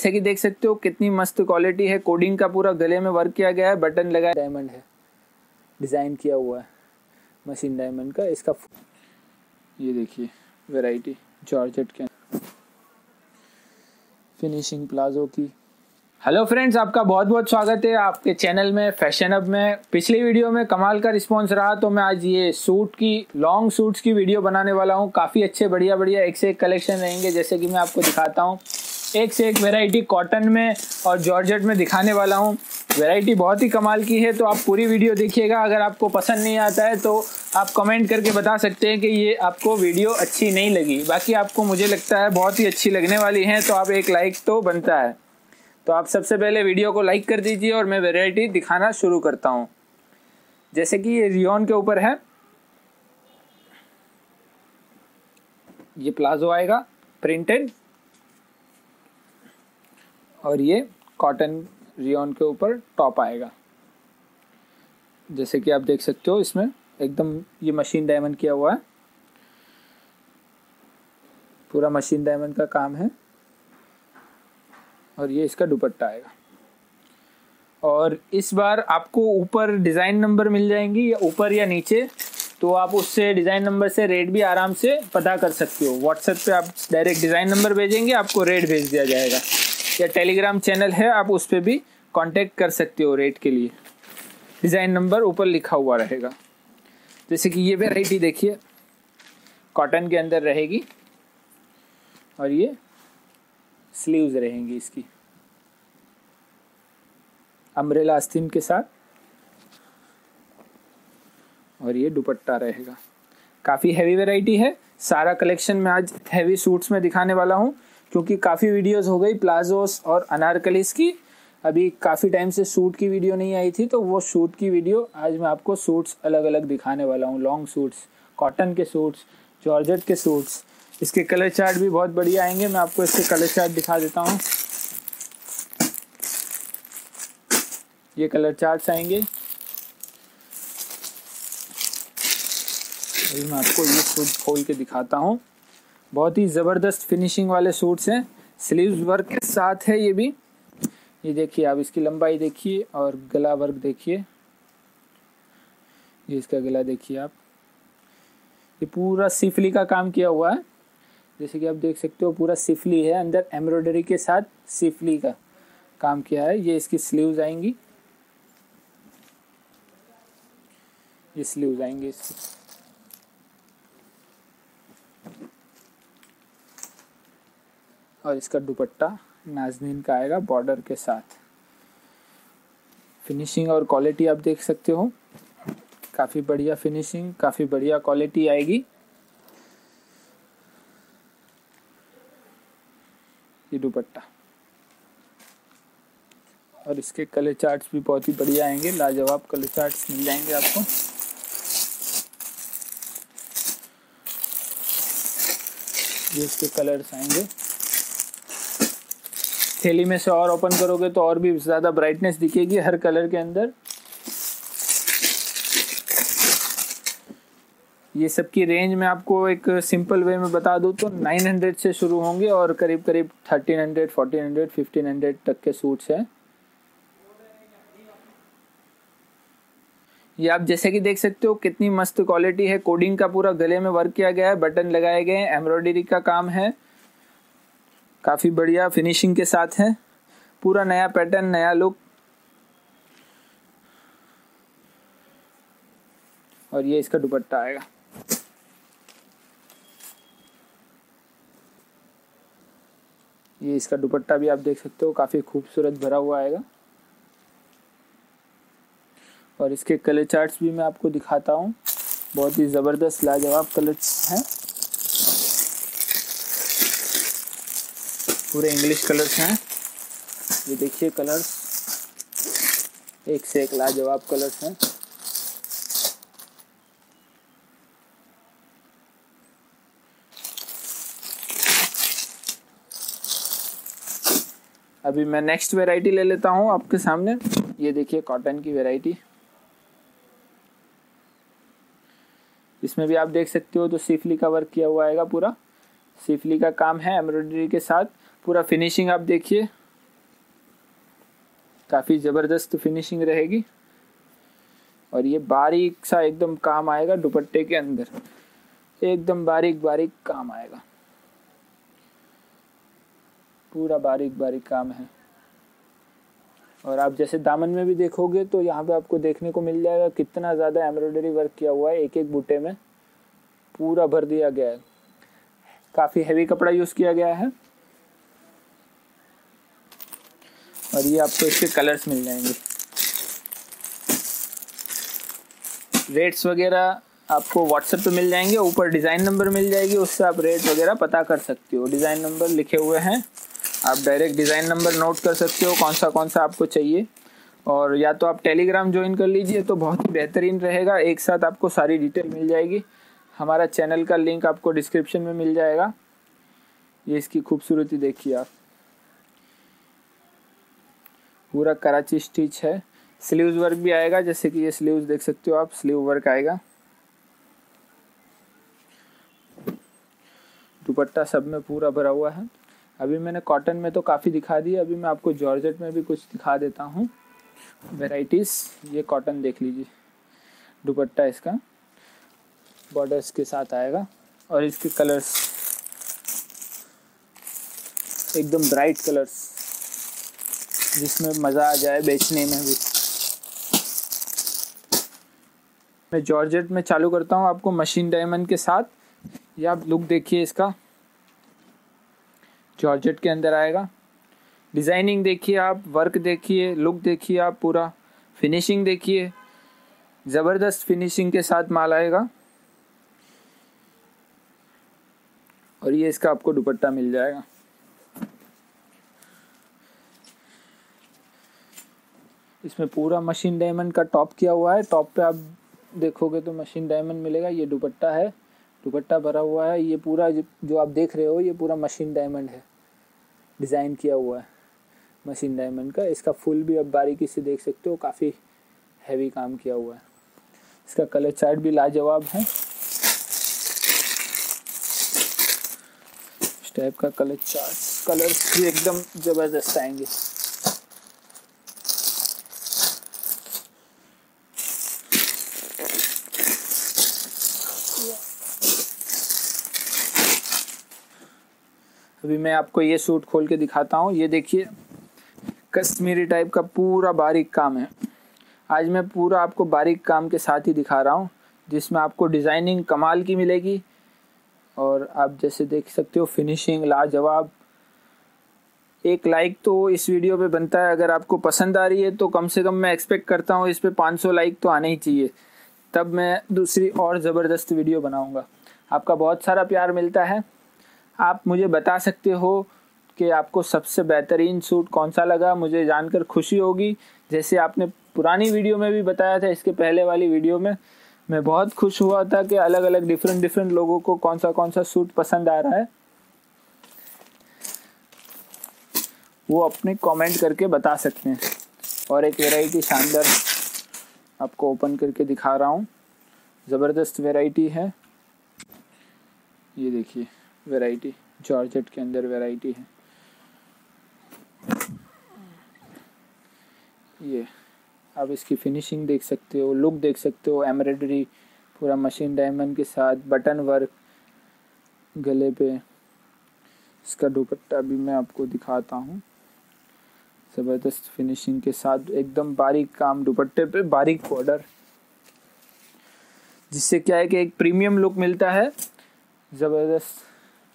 जैसे कि देख सकते हो कितनी मस्त क्वालिटी है, कोडिंग का पूरा गले में वर्क किया गया है, बटन लगा डायमंड है, डिजाइन किया हुआ है मशीन डायमंड का। इसका ये देखिए वैरायटी जॉर्जेट के फिनिशिंग प्लाजो की। हेलो फ्रेंड्स, आपका बहुत बहुत स्वागत है आपके चैनल में फैशन अप में। पिछली वीडियो में कमाल का रिस्पांस रहा तो मैं आज ये सूट की लॉन्ग सूट्स की वीडियो बनाने वाला हूँ। काफ़ी अच्छे बढ़िया बढ़िया एक से एक कलेक्शन रहेंगे, जैसे कि मैं आपको दिखाता हूँ एक से एक वैरायटी कॉटन में और जॉर्जेट में दिखाने वाला हूँ। वैरायटी बहुत ही कमाल की है, तो आप पूरी वीडियो देखिएगा। अगर आपको पसंद नहीं आता है तो आप कमेंट करके बता सकते हैं कि ये आपको वीडियो अच्छी नहीं लगी। बाकी आपको मुझे लगता है बहुत ही अच्छी लगने वाली है, तो आप एक लाइक तो बनता है। तो आप सबसे पहले वीडियो को लाइक कर दीजिए और मैं वैरायटी दिखाना शुरू करता हूँ। जैसे कि ये रियोन के ऊपर है, ये प्लाजो आएगा प्रिंटेड, और ये कॉटन रियोन के ऊपर टॉप आएगा। जैसे कि आप देख सकते हो इसमें एकदम ये मशीन डायमंड किया हुआ है, पूरा मशीन डायमंड का काम है। और ये इसका दुपट्टा आएगा, और इस बार आपको ऊपर डिज़ाइन नंबर मिल जाएंगी या ऊपर या नीचे, तो आप उससे डिज़ाइन नंबर से रेट भी आराम से पता कर सकते हो। व्हाट्सएप पे आप डायरेक्ट डिज़ाइन नंबर भेजेंगे, आपको रेट भेज दिया जाएगा, या टेलीग्राम चैनल है आप उस पर भी कांटेक्ट कर सकते हो रेट के लिए। डिज़ाइन नंबर ऊपर लिखा हुआ रहेगा। जैसे कि ये वेराइटी देखिए कॉटन के अंदर रहेगी, और ये स्लीव्स रहेंगी इसकी अम्ब्रेला आस्तीन के साथ, और ये दुपट्टा रहेगा। काफ़ी हैवी वैरायटी है। सारा कलेक्शन मैं आज हैवी सूट्स में दिखाने वाला हूँ, क्योंकि काफ़ी वीडियोस हो गई प्लाजोस और अनारकलीस की। अभी काफ़ी टाइम से सूट की वीडियो नहीं आई थी, तो वो सूट की वीडियो आज मैं आपको सूट्स अलग अलग दिखाने वाला हूँ। लॉन्ग सूट्स, कॉटन के सूट्स, जॉर्जेट के सूट्स। इसके कलर चार्ट भी बहुत बढ़िया आएंगे। मैं आपको इसके कलर चार्ट दिखा देता हूँ। ये कलर चार्ट्स आएंगे। मैं आपको ये सूट खोल के दिखाता हूँ। बहुत ही ज़बरदस्त फिनिशिंग वाले सूट्स हैं, स्लीव्स वर्क के साथ है ये भी। ये देखिए आप इसकी लंबाई देखिए और गला वर्क देखिए। ये इसका गला देखिए आप, ये पूरा सिफली का काम किया हुआ है। जैसे कि आप देख सकते हो पूरा सिफली है, अंदर एम्ब्रॉयडरी के साथ सिफली का काम किया है। ये इसकी स्लीव्स आएंगी, ये स्लीव्स आएंगे इसकी। और इसका दुपट्टा नाजनीन का आएगा बॉर्डर के साथ। फिनिशिंग और क्वालिटी आप देख सकते हो, काफ़ी बढ़िया फिनिशिंग, काफ़ी बढ़िया क्वालिटी आएगी। ये दुपट्टा और इसके कलर चार्ट्स भी बहुत ही बढ़िया आएंगे, लाजवाब कलर चार्ट्स मिल जाएंगे आपको। ये इसके कलर्स आएंगे। थैली में से और ओपन करोगे तो और भी ज़्यादा ब्राइटनेस दिखेगी हर कलर के अंदर। ये सब की रेंज में आपको एक सिंपल वे में बता दूँ तो 900 से शुरू होंगे और करीब करीब 1300, 1400, 1500 तक के सूट्स हैं। ये आप जैसे कि देख सकते हो कितनी मस्त क्वालिटी है। कोडिंग का पूरा गले में वर्क किया गया है, बटन लगाए गए हैं, एम्ब्रॉयडरी का काम है, काफ़ी बढ़िया फिनिशिंग के साथ है। पूरा नया पैटर्न, नया लुक। और ये इसका दुपट्टा आएगा। ये इसका दुपट्टा भी आप देख सकते हो, काफ़ी खूबसूरत भरा हुआ आएगा। और इसके कलर चार्ट्स भी मैं आपको दिखाता हूँ, बहुत ही ज़बरदस्त लाजवाब कलर्स हैं, पूरे इंग्लिश कलर्स हैं। ये देखिए कलर्स, एक से एक लाजवाब कलर्स हैं। अभी मैं नेक्स्ट वैरायटी ले लेता हूँ आपके सामने। ये देखिए कॉटन की वैरायटी, इसमें भी आप देख सकते हो तो सिफली का वर्क किया हुआ आएगा, पूरा सिफली का काम है एम्ब्रॉयडरी के साथ। पूरा फिनिशिंग आप देखिए, काफ़ी ज़बरदस्त फिनिशिंग रहेगी और ये बारीक सा एकदम काम आएगा दुपट्टे के अंदर, एकदम बारीक बारीक काम आएगा, पूरा बारीक बारीक काम है। और आप जैसे दामन में भी देखोगे तो यहाँ पे आपको देखने को मिल जाएगा कितना ज़्यादा एम्ब्रॉयडरी वर्क किया हुआ है, एक एक बूटे में पूरा भर दिया गया है। काफ़ी हैवी कपड़ा यूज़ किया गया है और ये आपको इसके कलर्स मिल जाएंगे। रेट्स वगैरह आपको व्हाट्सएप पे मिल जाएंगे, ऊपर डिज़ाइन नंबर मिल जाएगी, उससे आप रेट वगैरह पता कर सकते हो। डिज़ाइन नंबर लिखे हुए हैं, आप डायरेक्ट डिज़ाइन नंबर नोट कर सकते हो कौन सा आपको चाहिए। और या तो आप टेलीग्राम ज्वाइन कर लीजिए तो बहुत ही बेहतरीन रहेगा, एक साथ आपको सारी डिटेल मिल जाएगी। हमारा चैनल का लिंक आपको डिस्क्रिप्शन में मिल जाएगा। ये इसकी खूबसूरती देखिए आप, पूरा कराची स्टिच है। स्लीव्स वर्क भी आएगा, जैसे कि ये स्लीव्स देख सकते हो आप, स्लीव वर्क आएगा। दुपट्टा सब में पूरा भरा हुआ है। अभी मैंने कॉटन में तो काफ़ी दिखा दी, अभी मैं आपको जॉर्जेट में भी कुछ दिखा देता हूँ वेराइटीज़। ये कॉटन देख लीजिए, दुपट्टा इसका बॉर्डर्स के साथ आएगा और इसके कलर्स एकदम ब्राइट कलर्स, जिसमें मज़ा आ जाए बेचने में भी। मैं जॉर्जेट में चालू करता हूँ आपको मशीन डायमंड के साथ। ये आप लुक देखिए इसका, जॉर्जेट के अंदर आएगा। डिज़ाइनिंग देखिए आप, वर्क देखिए, लुक देखिए आप, पूरा फिनिशिंग देखिए, ज़बरदस्त फिनिशिंग के साथ माल आएगा। और ये इसका आपको दुपट्टा मिल जाएगा। इसमें पूरा मशीन डायमंड का टॉप किया हुआ है, टॉप पे आप देखोगे तो मशीन डायमंड मिलेगा। ये दुपट्टा है, दुपट्टा भरा हुआ है। ये पूरा जो आप देख रहे हो ये पूरा मशीन डायमंड है, डिज़ाइन किया हुआ है मशीन डायमंड का। इसका फुल भी आप बारीकी से देख सकते हो, काफ़ी हैवी काम किया हुआ है। इसका कलर चार्ट भी लाजवाब है, इस टाइप का कलर चार्ट, कलर्स भी एकदम ज़बरदस्त आएंगे। अभी मैं आपको ये सूट खोल के दिखाता हूँ। ये देखिए कश्मीरी टाइप का पूरा बारीक काम है। आज मैं पूरा आपको बारीक काम के साथ ही दिखा रहा हूँ, जिसमें आपको डिज़ाइनिंग कमाल की मिलेगी और आप जैसे देख सकते हो फिनिशिंग लाजवाब। एक लाइक तो इस वीडियो पे बनता है, अगर आपको पसंद आ रही है तो कम से कम मैं एक्सपेक्ट करता हूँ इस पर 500 लाइक तो आने ही चाहिए, तब मैं दूसरी और ज़बरदस्त वीडियो बनाऊँगा। आपका बहुत सारा प्यार मिलता है। आप मुझे बता सकते हो कि आपको सबसे बेहतरीन सूट कौन सा लगा, मुझे जानकर खुशी होगी। जैसे आपने पुरानी वीडियो में भी बताया था, इसके पहले वाली वीडियो में मैं बहुत खुश हुआ था कि अलग अलग डिफरेंट लोगों को कौन सा सूट पसंद आ रहा है, वो अपने कमेंट करके बता सकते हैं। और एक वैरायटी शानदार आपको ओपन करके दिखा रहा हूँ, ज़बरदस्त वैरायटी है। ये देखिए वैरायटी जॉर्जेट के अंदर वैरायटी है। ये आप इसकी फिनिशिंग देख सकते हो, लुक देख सकते हो, एम्ब्रॉयडरी पूरा मशीन डायमंड के साथ, बटन वर्क गले पे। इसका दुपट्टा भी मैं आपको दिखाता हूँ, ज़बरदस्त फिनिशिंग के साथ, एकदम बारीक काम, दुपट्टे पे बारीक बॉर्डर, जिससे क्या है कि एक प्रीमियम लुक मिलता है, ज़बरदस्त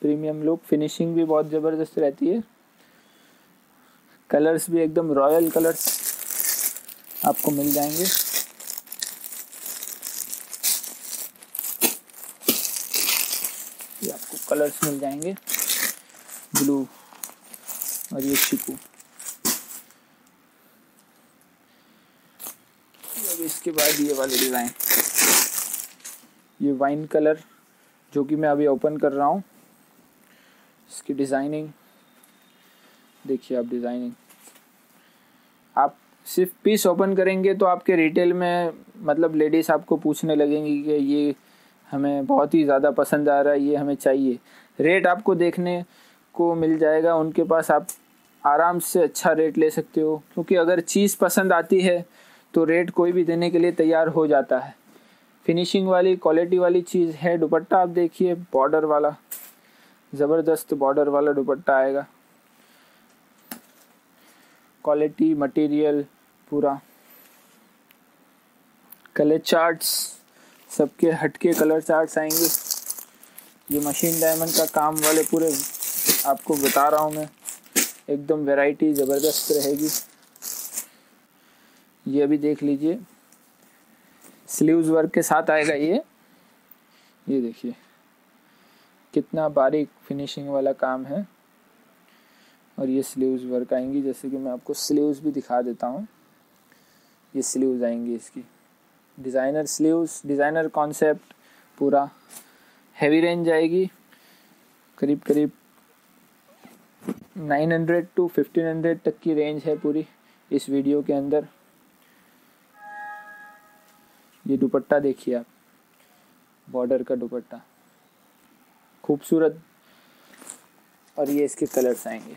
प्रीमियम लुक। फिनिशिंग भी बहुत ज़बरदस्त रहती है, कलर्स भी एकदम रॉयल कलर्स आपको मिल जाएंगे। ये आपको कलर्स मिल जाएंगे ब्लू और ये चिकू। अब इसके बाद ये वाले डिज़ाइन, ये वाइन कलर जो कि मैं अभी ओपन कर रहा हूँ, इसकी डिज़ाइनिंग देखिए आप। डिज़ाइनिंग आप सिर्फ पीस ओपन करेंगे तो आपके रिटेल में मतलब लेडीज़ आपको पूछने लगेंगी कि ये हमें बहुत ही ज़्यादा पसंद आ रहा है, ये हमें चाहिए। रेट आपको देखने को मिल जाएगा उनके पास, आप आराम से अच्छा रेट ले सकते हो, क्योंकि अगर चीज़ पसंद आती है तो रेट कोई भी देने के लिए तैयार हो जाता है। फिनिशिंग वाली क्वालिटी वाली चीज़ है। दुपट्टा आप देखिए, बॉर्डर वाला ज़बरदस्त बॉर्डर वाला दुपट्टा आएगा। क्वालिटी मटेरियल पूरा, कलर चार्ट्स सबके हटके कलर चार्ट्स आएंगे। ये मशीन डायमंड का काम वाले पूरे आपको बता रहा हूँ मैं, एकदम वैरायटी ज़बरदस्त रहेगी। ये अभी देख लीजिए, स्लीव्स वर्क के साथ आएगा ये देखिए कितना बारीक फिनिशिंग वाला काम है। और ये स्लीव्स वर्क आएंगी, जैसे कि मैं आपको स्लीव्स भी दिखा देता हूँ। ये स्लीव्स आएंगी इसकी, डिज़ाइनर स्लीव्स, डिज़ाइनर कॉन्सेप्ट पूरा। हैवी रेंज आएगी करीब करीब 900 टू 1500 तक की रेंज है पूरी इस वीडियो के अंदर। ये दुपट्टा देखिए आप, बॉर्डर का दुपट्टा खूबसूरत। और ये इसके कलर्स आएंगे।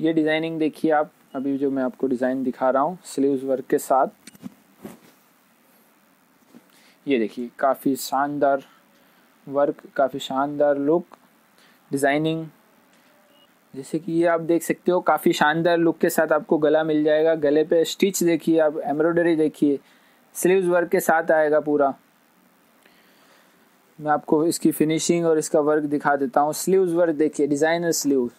ये डिज़ाइनिंग देखिए आप, अभी जो मैं आपको डिज़ाइन दिखा रहा हूँ स्लीव्स वर्क के साथ। ये देखिए काफ़ी शानदार वर्क, काफ़ी शानदार लुक, डिज़ाइनिंग। जैसे कि ये आप देख सकते हो, काफ़ी शानदार लुक के साथ आपको गला मिल जाएगा। गले पे स्टिच देखिए आप, एम्ब्रॉयडरी देखिए, स्लीव्स वर्क के साथ आएगा पूरा। मैं आपको इसकी फिनिशिंग और इसका वर्क दिखा देता हूँ। स्लीव्स वर्क देखिए, डिज़ाइनर स्लीव्स।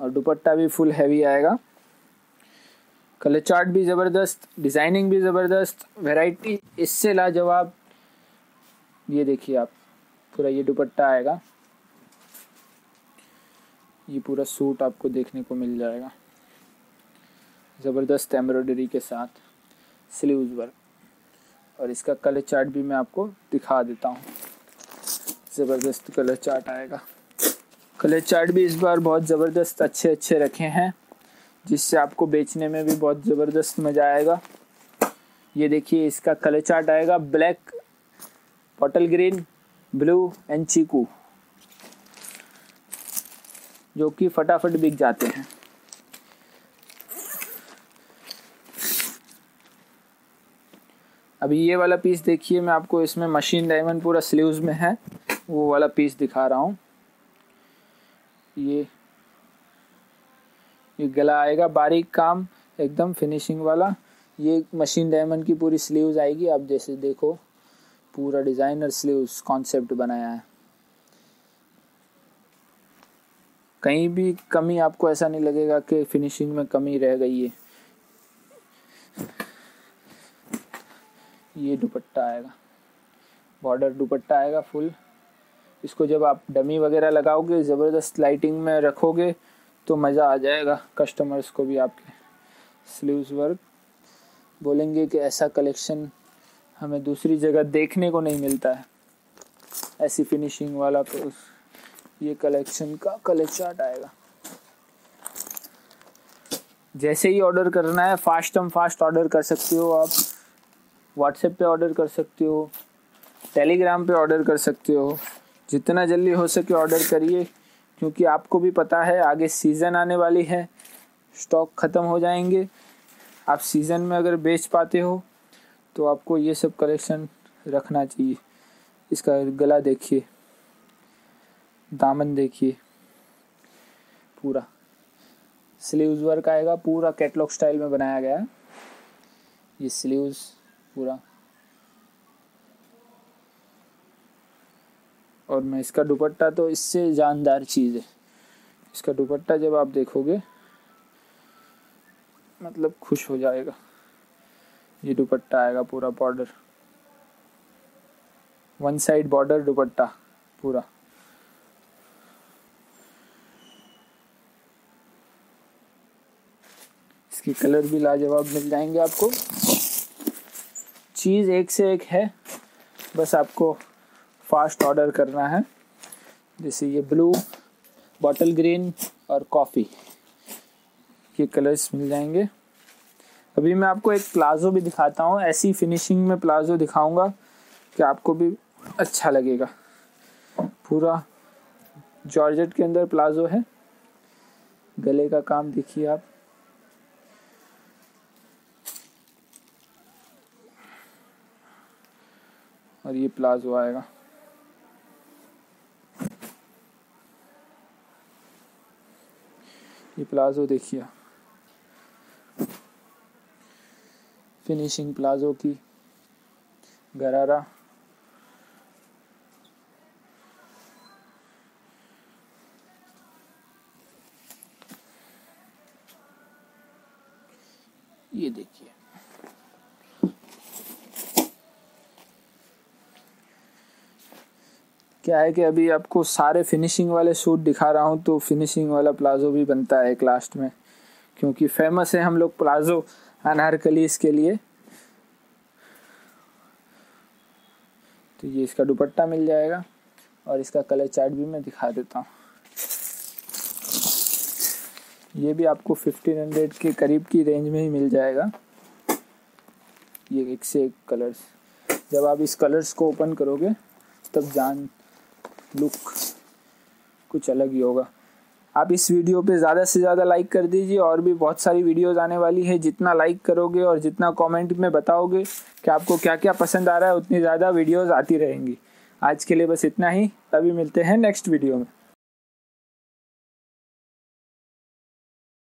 और दुपट्टा भी फुल हैवी आएगा। कलर चार्ट भी ज़बरदस्त, डिज़ाइनिंग भी ज़बरदस्त, वैरायटी इससे लाजवाब। ये देखिए आप पूरा, ये दुपट्टा आएगा। ये पूरा सूट आपको देखने को मिल जाएगा ज़बरदस्त एम्ब्रॉयडरी के साथ, स्लीव्स वर्क। और इसका कलर चार्ट भी मैं आपको दिखा देता हूँ। ज़बरदस्त कलर चार्ट आएगा। कलर चार्ट भी इस बार बहुत ज़बरदस्त अच्छे अच्छे रखे हैं, जिससे आपको बेचने में भी बहुत ज़बरदस्त मज़ा आएगा। ये देखिए इसका कलर चार्ट आएगा, black, bottle green, blue and chikoo, जो कि फटाफट बिक जाते हैं। अभी ये वाला पीस देखिए, मैं आपको इसमें मशीन डायमंड पूरा स्लीव्स में है वो वाला पीस दिखा रहा हूँ। ये गला आएगा, बारीक काम एकदम फिनिशिंग वाला। ये मशीन डायमंड की पूरी स्लीव्स आएगी। आप जैसे देखो पूरा डिज़ाइनर स्लीव्स कॉन्सेप्ट बनाया है, कहीं भी कमी आपको ऐसा नहीं लगेगा कि फिनिशिंग में कमी रह गई है। ये दुपट्टा आएगा, बॉर्डर दुपट्टा आएगा फुल। इसको जब आप डमी वगैरह लगाओगे, ज़बरदस्त लाइटिंग में रखोगे तो मज़ा आ जाएगा कस्टमर्स को भी आपके। स्लीव्स वर्क बोलेंगे कि ऐसा कलेक्शन हमें दूसरी जगह देखने को नहीं मिलता है, ऐसी फिनिशिंग वाला। तो ये कलेक्शन का कलर चार्ट आएगा। जैसे ही ऑर्डर करना है, फास्ट एंड फास्ट ऑर्डर कर सकते हो आप। व्हाट्सएप पे ऑर्डर कर सकते हो, टेलीग्राम पे ऑर्डर कर सकते हो। जितना जल्दी हो सके ऑर्डर करिए, क्योंकि आपको भी पता है आगे सीज़न आने वाली है, स्टॉक ख़त्म हो जाएंगे। आप सीज़न में अगर बेच पाते हो तो आपको ये सब कलेक्शन रखना चाहिए। इसका गला देखिए, दामन देखिए, पूरा स्लीव्स वर्क आएगा, पूरा कैटलॉग स्टाइल में बनाया गया है। ये स्लीव्स पूरा। और मैं इसका दुपट्टा, तो इससे जानदार चीज़ है इसका दुपट्टा, जब आप देखोगे मतलब खुश हो जाएगा। ये दुपट्टा आएगा पूरा, बॉर्डर वन साइड बॉर्डर दुपट्टा पूरा। इसके कलर भी लाजवाब मिल जाएंगे आपको। चीज़ एक से एक है, बस आपको फास्ट ऑर्डर करना है। जैसे ये ब्लू, बॉटल ग्रीन और कॉफ़ी, ये कलर्स मिल जाएंगे। अभी मैं आपको एक प्लाज़ो भी दिखाता हूँ, ऐसी फिनिशिंग में प्लाज़ो दिखाऊंगा कि आपको भी अच्छा लगेगा। पूरा जॉर्जेट के अंदर प्लाजो है, गले का काम देखिए आप। और ये प्लाजो आएगा। ये प्लाजो देखिए, फिनिशिंग प्लाजो की, गरारा। ये देखिए, क्या है कि अभी आपको सारे फिनिशिंग वाले सूट दिखा रहा हूँ, तो फिनिशिंग वाला प्लाजो भी बनता है एक लास्ट में, क्योंकि फेमस है हम लोग प्लाजो अनारकलीस के लिए। तो ये इसका दुपट्टा मिल जाएगा, और इसका कलर चार्ट भी मैं दिखा देता हूँ। ये भी आपको 1500 के करीब की रेंज में ही मिल जाएगा। ये एक से एक कलर्स, जब आप इस कलर्स को ओपन करोगे तब जान लुक कुछ अलग ही होगा। आप इस वीडियो पे ज़्यादा से ज़्यादा लाइक कर दीजिए, और भी बहुत सारी वीडियोस आने वाली है। जितना लाइक करोगे और जितना कमेंट में बताओगे कि आपको क्या क्या पसंद आ रहा है, उतनी ज़्यादा वीडियोस आती रहेंगी। आज के लिए बस इतना ही, अभी मिलते हैं नेक्स्ट वीडियो में।